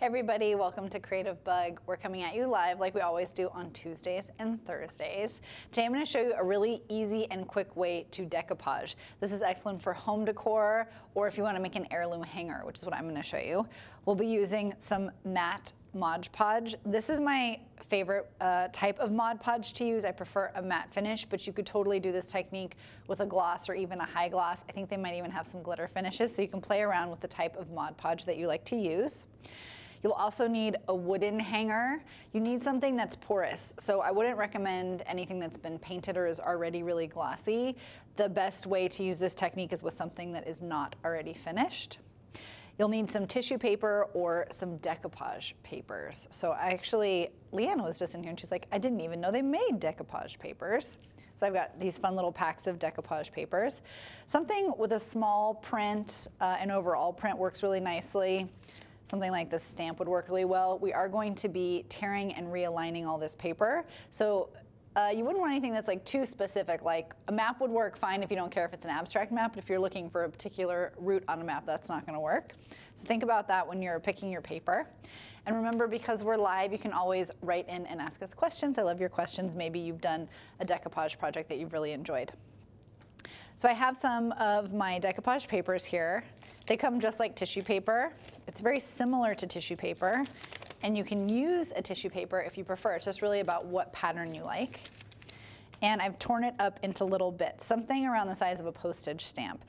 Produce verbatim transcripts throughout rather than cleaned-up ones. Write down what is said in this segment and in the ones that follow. Hey everybody, welcome to Creativebug. We're coming at you live like we always do on Tuesdays and Thursdays. Today I'm going to show you a really easy and quick way to decoupage. This is excellent for home decor or if you want to make an heirloom hanger, which is what I'm going to show you. We'll be using some matte Mod Podge. This is my favorite uh, type of Mod Podge to use. I prefer a matte finish, but you could totally do this technique with a gloss or even a high gloss. I think they might even have some glitter finishes, so you can play around with the type of Mod Podge that you like to use. You'll also need a wooden hanger. You need something that's porous, so I wouldn't recommend anything that's been painted or is already really glossy. The best way to use this technique is with something that is not already finished. You'll need some tissue paper or some decoupage papers. So I actually, Leanna was just in here and she's like, I didn't even know they made decoupage papers. So I've got these fun little packs of decoupage papers. Something with a small print, uh, an overall print works really nicely. Something like this stamp would work really well. We are going to be tearing and realigning all this paper. So Uh, you wouldn't want anything that's like too specific. Like a map would work fine if you don't care if it's an abstract map, but if you're looking for a particular route on a map, that's not going to work. So think about that when you're picking your paper. And remember, because we're live, you can always write in and ask us questions. I love your questions. Maybe you've done a decoupage project that you've really enjoyed. So I have some of my decoupage papers here. They come just like tissue paper. It's very similar to tissue paper. And you can use a tissue paper if you prefer. It's just really about what pattern you like. And I've torn it up into little bits, something around the size of a postage stamp.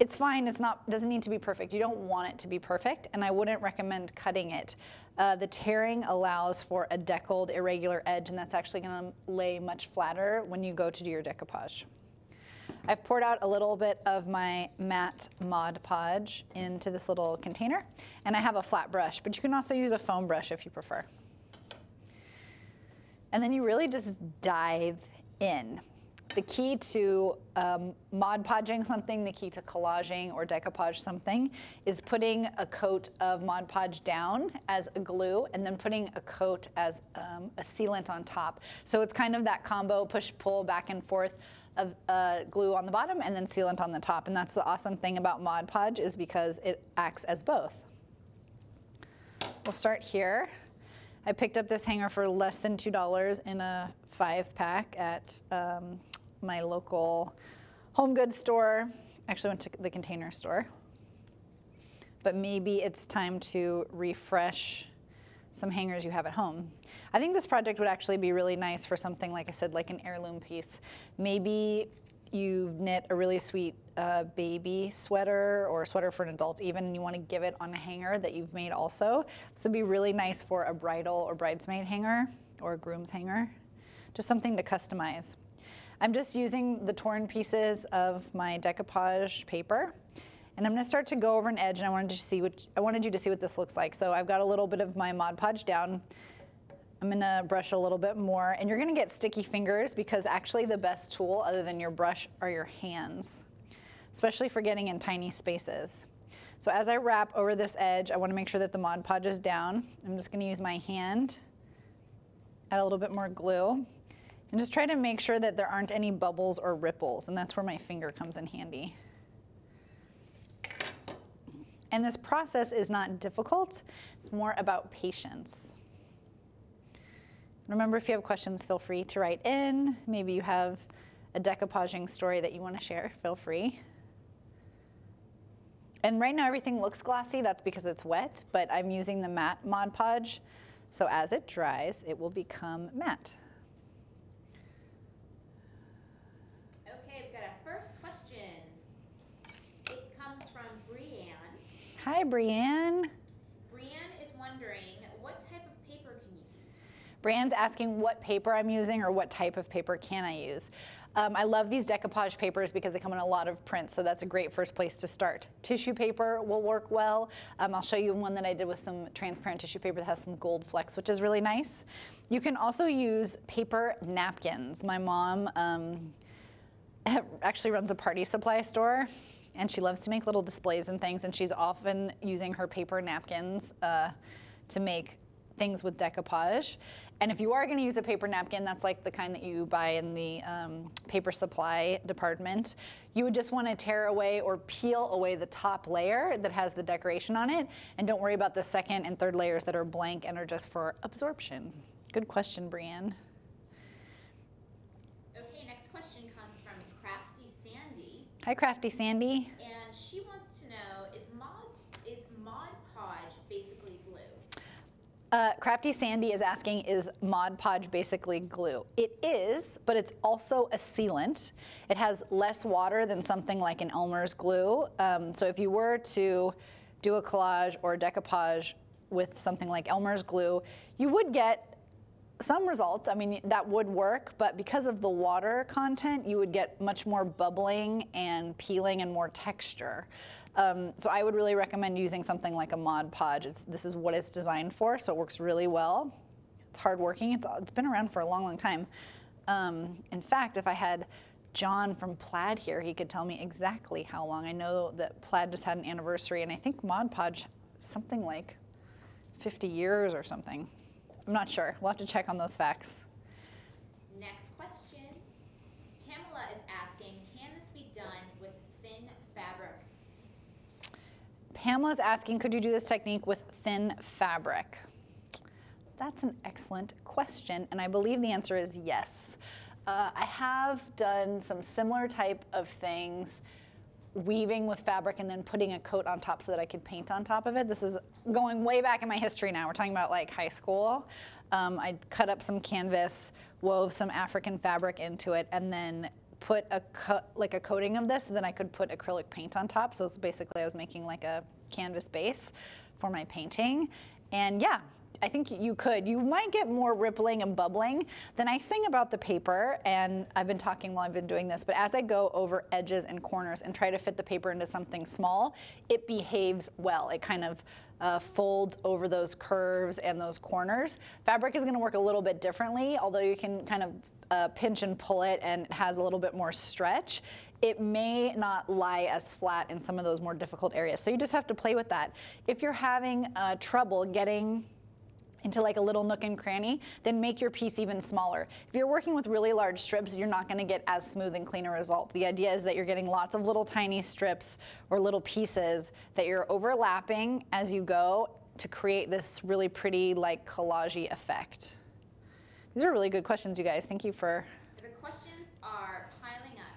It's fine, it's not, doesn't need to be perfect. You don't want it to be perfect, and I wouldn't recommend cutting it. Uh, the tearing allows for a deckled, irregular edge, and that's actually gonna lay much flatter when you go to do your decoupage. I've poured out a little bit of my matte Mod Podge into this little container, and I have a flat brush, but you can also use a foam brush if you prefer. And then you really just dive in. The key to um, Mod Podging something, the key to collaging or decoupage something, is putting a coat of Mod Podge down as a glue and then putting a coat as um, a sealant on top. So it's kind of that combo, push, pull, back and forth of uh, glue on the bottom and then sealant on the top. And that's the awesome thing about Mod Podge, is because it acts as both. We'll start here. I picked up this hanger for less than two dollars in a five pack at um, my local Home Goods store. Actually went to the Container Store. But maybe it's time to refresh some hangers you have at home. I think this project would actually be really nice for something, like I said, like an heirloom piece. Maybe you knit a really sweet uh, baby sweater or a sweater for an adult even, and you want to give it on a hanger that you've made also. This would be really nice for a bridal or bridesmaid hanger or a groom's hanger. Just something to customize. I'm just using the torn pieces of my decoupage paper, and I'm going to start to go over an edge, and I wanted to see what I wanted you to see what this looks like. So I've got a little bit of my Mod Podge down. I'm going to brush a little bit more, and you're going to get sticky fingers because actually the best tool other than your brush are your hands, especially for getting in tiny spaces. So as I wrap over this edge, I want to make sure that the Mod Podge is down. I'm just going to use my hand, add a little bit more glue. And just try to make sure that there aren't any bubbles or ripples, and that's where my finger comes in handy. And this process is not difficult, it's more about patience. Remember, if you have questions, feel free to write in. Maybe you have a decoupaging story that you want to share, feel free. And right now everything looks glossy, that's because it's wet, but I'm using the matte Mod Podge, so as it dries, it will become matte. Hi, Brianne. Brianne is wondering, what type of paper can you use? Brianne's asking what paper I'm using or what type of paper can I use. Um, I love these decoupage papers because they come in a lot of prints, so that's a great first place to start. Tissue paper will work well. Um, I'll show you one that I did with some transparent tissue paper that has some gold flecks, which is really nice. You can also use paper napkins. My mom um, actually runs a party supply store, and she loves to make little displays and things, and she's often using her paper napkins uh, to make things with decoupage. And if you are going to use a paper napkin, that's like the kind that you buy in the um, paper supply department, you would just want to tear away or peel away the top layer that has the decoration on it. And don't worry about the second and third layers that are blank and are just for absorption. Good question, Brianne. Okay, next question comes from Crafty Sandy. Hi, Crafty Sandy. And she wants to know, is Mod, is Mod Podge basically glue? Uh, Crafty Sandy is asking, is Mod Podge basically glue? It is, but it's also a sealant. It has less water than something like an Elmer's glue. Um, so if you were to do a collage or a decoupage with something like Elmer's glue, you would get some results. I mean, that would work, but because of the water content, you would get much more bubbling and peeling and more texture. Um, so I would really recommend using something like a Mod Podge. It's, this is what it's designed for, so it works really well. It's hardworking. It's, it's been around for a long, long time. Um, in fact, if I had John from Plaid here, he could tell me exactly how long. I know that Plaid just had an anniversary, and I think Mod Podge, something like fifty years or something. I'm not sure. We'll have to check on those facts. Next question. Pamela is asking, can this be done with thin fabric? Pamela's asking, could you do this technique with thin fabric? That's an excellent question, and I believe the answer is yes. Uh, I have done some similar type of things, weaving with fabric and then putting a coat on top so that I could paint on top of it. This is going way back in my history now. We're talking about like high school. Um, I cut up some canvas, wove some African fabric into it, and then put a co like a coating of this so then I could put acrylic paint on top. So it's basically I was making like a canvas base for my painting. And yeah, I think you could. You might get more rippling and bubbling. The nice thing about the paper, and I've been talking while I've been doing this, but as I go over edges and corners and try to fit the paper into something small, it behaves well. It kind of uh, folds over those curves and those corners. Fabric is going to work a little bit differently, although you can kind of Uh, pinch and pull it and it has a little bit more stretch. It may not lie as flat in some of those more difficult areas. So you just have to play with that. If you're having uh, trouble getting into like a little nook and cranny, then make your piece even smaller. If you're working with really large strips, you're not gonna get as smooth and clean a result. The idea is that you're getting lots of little tiny strips or little pieces that you're overlapping as you go to create this really pretty like collage-y effect. These are really good questions, you guys. Thank you for... The questions are piling up.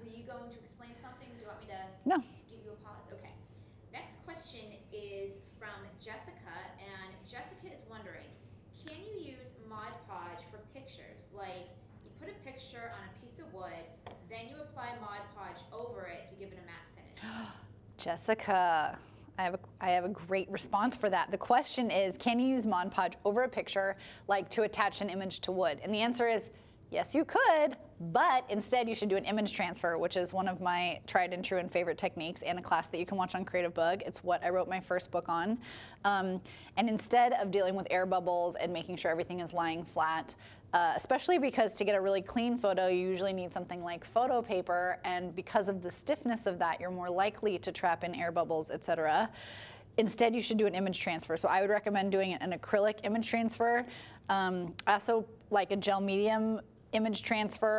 Were you going to explain something? Do you want me to no. give you a pause? Okay. Next question is from Jessica, and Jessica is wondering, can you use Mod Podge for pictures? Like, you put a picture on a piece of wood, then you apply Mod Podge over it to give it a matte finish. Jessica. I have, a, I have a great response for that. The question is, can you use Mod Podge over a picture, like to attach an image to wood? And the answer is, yes, you could, but instead you should do an image transfer, which is one of my tried and true and favorite techniques and a class that you can watch on Creativebug. It's what I wrote my first book on. Um, and instead of dealing with air bubbles and making sure everything is lying flat, Uh, especially because to get a really clean photo, you usually need something like photo paper, and because of the stiffness of that, you're more likely to trap in air bubbles, et cetera. Instead, you should do an image transfer. So I would recommend doing an acrylic image transfer. Um, also, like a gel medium image transfer.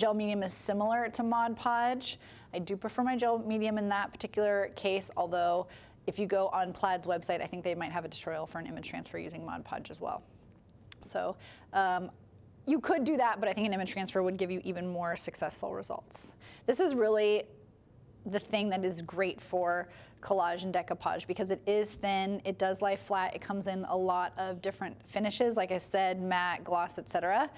Gel medium is similar to Mod Podge. I do prefer my gel medium in that particular case, although if you go on Plaid's website, I think they might have a tutorial for an image transfer using Mod Podge as well. So um, you could do that, but I think an image transfer would give you even more successful results. This is really the thing that is great for collage and decoupage because it is thin, it does lie flat, it comes in a lot of different finishes, like I said, matte, gloss, et cetera.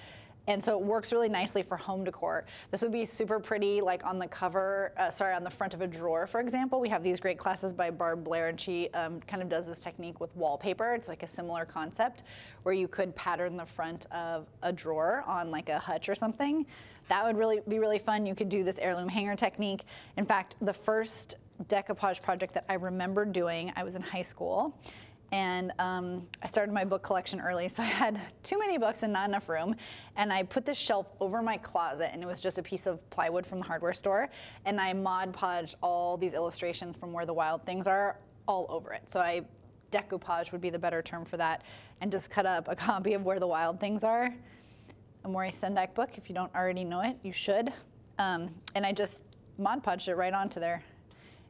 And so it works really nicely for home decor. This would be super pretty like on the cover, uh, sorry, on the front of a drawer, for example. We have these great classes by Barb Blair, and she um, kind of does this technique with wallpaper. It's like a similar concept where you could pattern the front of a drawer on like a hutch or something. That would really be really fun. You could do this heirloom hanger technique. In fact, the first decoupage project that I remember doing, I was in high school. And um, I started my book collection early, so I had too many books and not enough room. And I put this shelf over my closet, and it was just a piece of plywood from the hardware store. And I Mod Podged all these illustrations from Where the Wild Things Are all over it. So I decoupage would be the better term for that, and just cut up a copy of Where the Wild Things Are, a Maurice Sendak book. If you don't already know it, you should. Um, and I just Mod Podged it right onto there.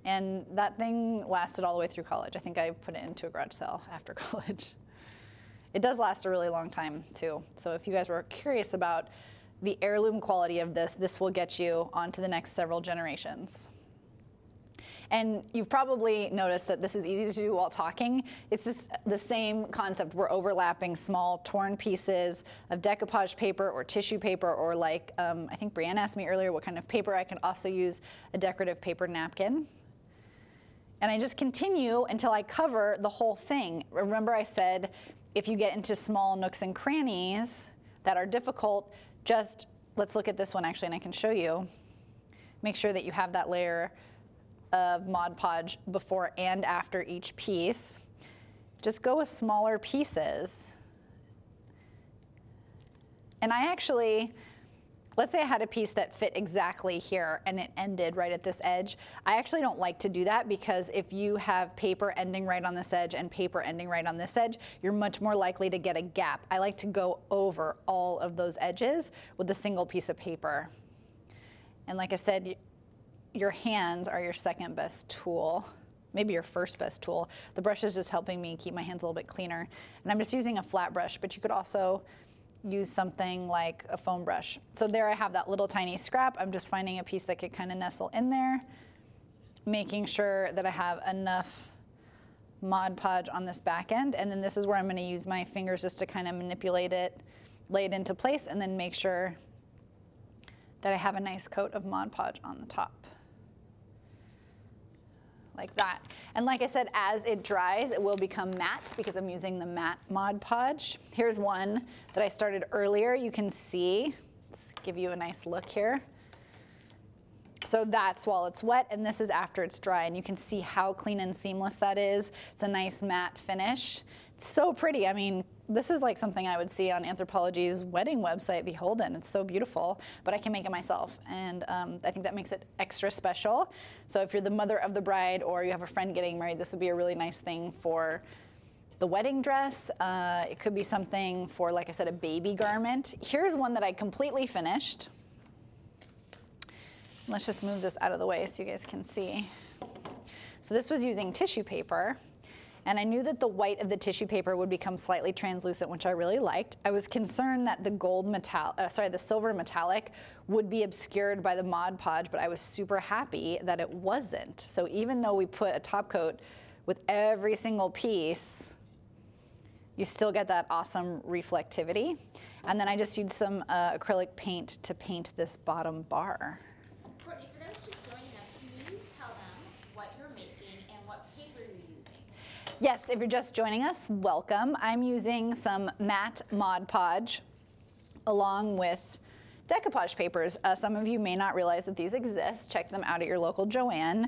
And that thing lasted all the way through college. I think I put it into a garage sale after college. It does last a really long time, too. So if you guys were curious about the heirloom quality of this, this will get you onto the next several generations. And you've probably noticed that this is easy to do while talking. It's just the same concept. We're overlapping small torn pieces of decoupage paper or tissue paper, or like um, I think Brianne asked me earlier what kind of paper. I can also use a decorative paper napkin. And I just continue until I cover the whole thing. Remember I said if you get into small nooks and crannies that are difficult, just let's look at this one actually, and I can show you. Make sure that you have that layer of Mod Podge before and after each piece. Just go with smaller pieces. And I actually, let's say I had a piece that fit exactly here and it ended right at this edge. I actually don't like to do that, because if you have paper ending right on this edge and paper ending right on this edge, you're much more likely to get a gap. I like to go over all of those edges with a single piece of paper. And like I said, your hands are your second best tool, maybe your first best tool. The brush is just helping me keep my hands a little bit cleaner. And I'm just using a flat brush, but you could also use something like a foam brush. So there I have that little tiny scrap. I'm just finding a piece that could kind of nestle in there, making sure that I have enough Mod Podge on this back end. And then this is where I'm gonna use my fingers just to kind of manipulate it, lay it into place, and then make sure that I have a nice coat of Mod Podge on the top. Like that. And like I said, as it dries, it will become matte because I'm using the matte Mod Podge. Here's one that I started earlier. You can see, let's give you a nice look here. So that's while it's wet, and this is after it's dry, and you can see how clean and seamless that is. It's a nice matte finish. It's so pretty. I mean, this is like something I would see on Anthropologie's wedding website, Beholden. It's so beautiful, but I can make it myself. And um, I think that makes it extra special. So if you're the mother of the bride or you have a friend getting married, this would be a really nice thing for the wedding dress. Uh, it could be something for, like I said, a baby garment. Here's one that I completely finished. Let's just move this out of the way so you guys can see. So this was using tissue paper. And I knew that the white of the tissue paper would become slightly translucent, which I really liked. I was concerned that the gold metal, uh, sorry, the silver metallic would be obscured by the Mod Podge, but I was super happy that it wasn't. So even though we put a top coat with every single piece, you still get that awesome reflectivity. And then I just used some uh, acrylic paint to paint this bottom bar. Courtney, for those just joining us, can you tell them what you're making and what paper you're using? Yes, if you're just joining us, welcome. I'm using some matte Mod Podge along with decoupage papers. Uh, some of you may not realize that these exist. Check them out at your local Joann.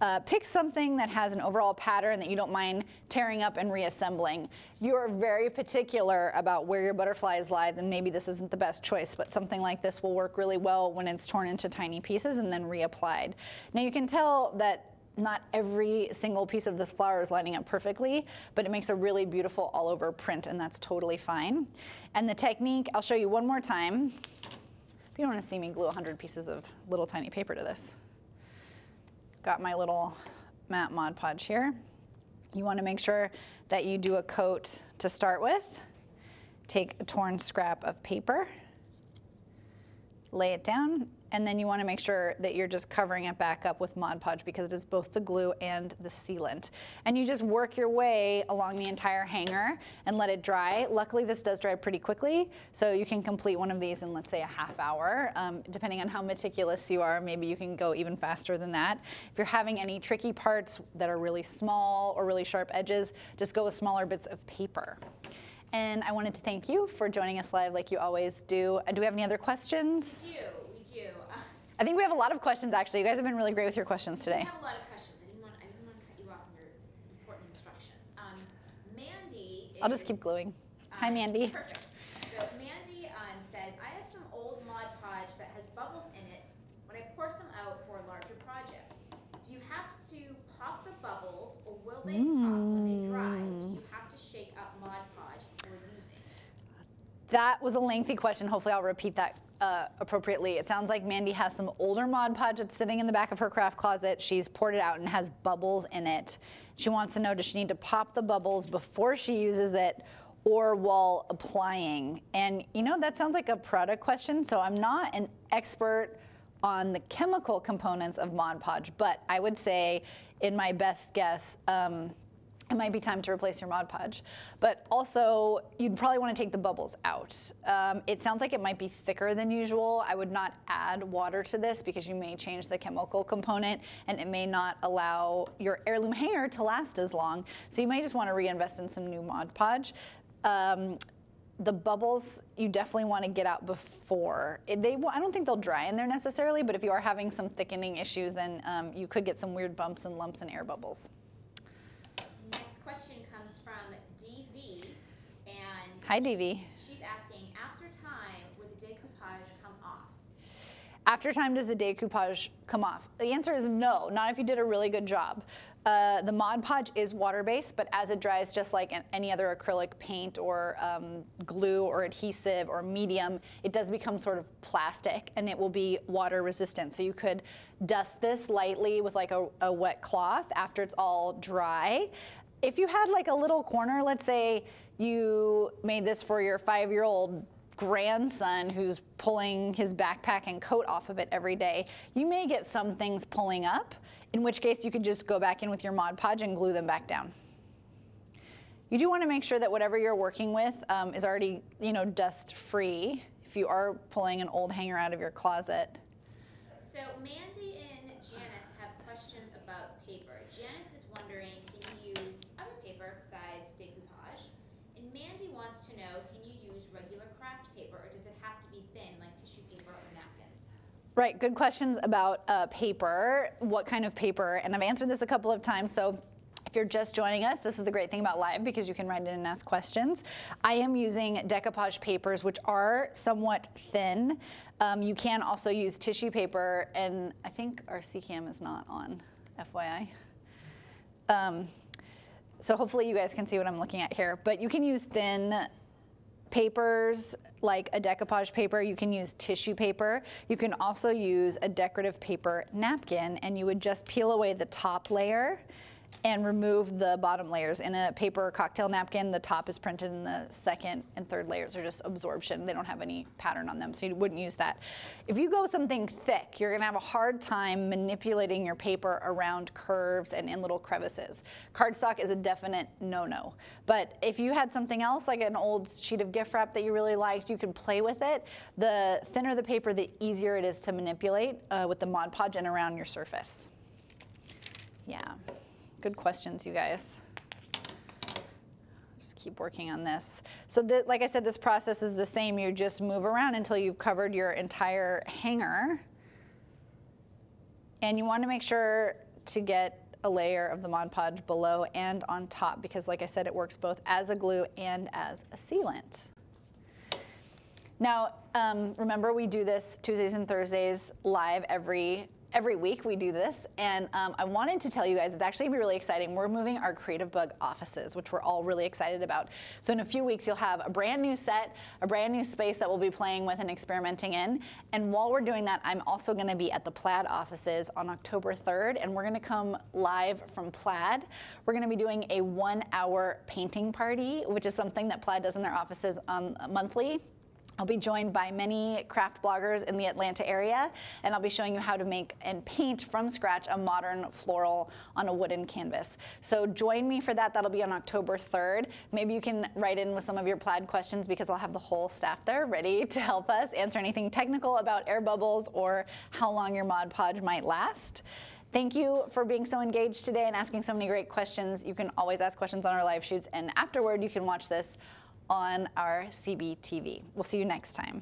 Uh, pick something that has an overall pattern that you don't mind tearing up and reassembling. If you are very particular about where your butterflies lie, then maybe this isn't the best choice, but something like this will work really well when it's torn into tiny pieces and then reapplied. Now you can tell that not every single piece of this flower is lining up perfectly, but it makes a really beautiful all over print, and that's totally fine. And the technique, I'll show you one more time. If you don't want to see me glue one hundred pieces of little tiny paper to this. Got my little matte Mod Podge here. You want to make sure that you do a coat to start with. Take a torn scrap of paper, lay it down, and then you want to make sure that you're just covering it back up with Mod Podge, because it is both the glue and the sealant. And you just work your way along the entire hanger and let it dry. Luckily, this does dry pretty quickly, so you can complete one of these in, let's say, a half hour. Um, depending on how meticulous you are, maybe you can go even faster than that. If you're having any tricky parts that are really small or really sharp edges, just go with smaller bits of paper. And I wanted to thank you for joining us live like you always do. Do we have any other questions? We do. We do. Uh, I think we have a lot of questions, actually. You guys have been really great with your questions today. We have a lot of questions. I didn't want, I didn't want to cut you off on your important instructions. Um, Mandy is, I'll just keep gluing. Um, Hi, Mandy. Perfect. So Mandy um, says, I have some old Mod Podge that has bubbles in it. When I pour some out for a larger project, do you have to pop the bubbles, or will they mm. pop when they dry? That was a lengthy question. Hopefully I'll repeat that uh, appropriately. It sounds like Mandy has some older Mod Podge that's sitting in the back of her craft closet. She's poured it out and has bubbles in it. She wants to know, does she need to pop the bubbles before she uses it or while applying? And you know, that sounds like a product question, so I'm not an expert on the chemical components of Mod Podge, but I would say, in my best guess, um, it might be time to replace your Mod Podge, but also you'd probably want to take the bubbles out. Um, it sounds like it might be thicker than usual. I would not add water to this because you may change the chemical component and it may not allow your heirloom hanger to last as long. So you might just want to reinvest in some new Mod Podge. Um, the bubbles you definitely want to get out before. They, I don't think they'll dry in there necessarily, but if you are having some thickening issues, then um, you could get some weird bumps and lumps and air bubbles. Hi, D V. She's asking, after time, would the decoupage come off? After time, does the decoupage come off? The answer is no, not if you did a really good job. Uh, the Mod Podge is water-based, but as it dries, just like any other acrylic paint or um, glue or adhesive or medium, it does become sort of plastic and it will be water-resistant. So you could dust this lightly with like a, a wet cloth after it's all dry. If you had like a little corner, let's say you made this for your five-year-old grandson who's pulling his backpack and coat off of it every day, you may get some things pulling up, in which case you could just go back in with your Mod Podge and glue them back down. You do want to make sure that whatever you're working with um, is already, you know, dust-free if you are pulling an old hanger out of your closet. So Mandy and Janice have questions about paper. Janice is wondering, can you use other paper besides decoupage? And Mandy wants to know, can you use regular craft paper or does it have to be thin like tissue paper or napkins? Right, good questions about uh, paper, what kind of paper, and I've answered this a couple of times, so if you're just joining us, this is the great thing about live because you can write in and ask questions. I am using decoupage papers, which are somewhat thin. Um, you can also use tissue paper, and I think our C cam is not on, F Y I. Um, So hopefully you guys can see what I'm looking at here, but you can use thin papers like a decoupage paper, you can use tissue paper, you can also use a decorative paper napkin, and you would just peel away the top layer and remove the bottom layers. In a paper cocktail napkin, the top is printed and the second and third layers are just absorption. They don't have any pattern on them, so you wouldn't use that. If you go something thick, you're gonna have a hard time manipulating your paper around curves and in little crevices. Cardstock is a definite no-no. But if you had something else, like an old sheet of gift wrap that you really liked, you could play with it. The thinner the paper, the easier it is to manipulate uh, with the Mod Podge and around your surface. Yeah. Good questions, you guys. Just keep working on this. So that, like I said, this process is the same. You just move around until you've covered your entire hanger. And you want to make sure to get a layer of the Mod Podge below and on top because, like I said, it works both as a glue and as a sealant. Now, um, remember we do this Tuesdays and Thursdays live every Every week we do this, and um, I wanted to tell you guys, it's actually gonna be really exciting. We're moving our Creativebug offices, which we're all really excited about. So in a few weeks, you'll have a brand new set, a brand new space that we'll be playing with and experimenting in. And while we're doing that, I'm also gonna be at the Plaid offices on October third, and we're gonna come live from Plaid. We're gonna be doing a one hour painting party, which is something that Plaid does in their offices um, monthly. I'll be joined by many craft bloggers in the Atlanta area, and I'll be showing you how to make and paint from scratch a modern floral on a wooden canvas. So join me for that. That'll be on October third. Maybe you can write in with some of your Plaid questions because I'll have the whole staff there ready to help us answer anything technical about air bubbles or how long your Mod Podge might last. Thank you for being so engaged today and asking so many great questions. You can always ask questions on our live shoots, and afterward you can watch this on our C B T V. We'll see you next time.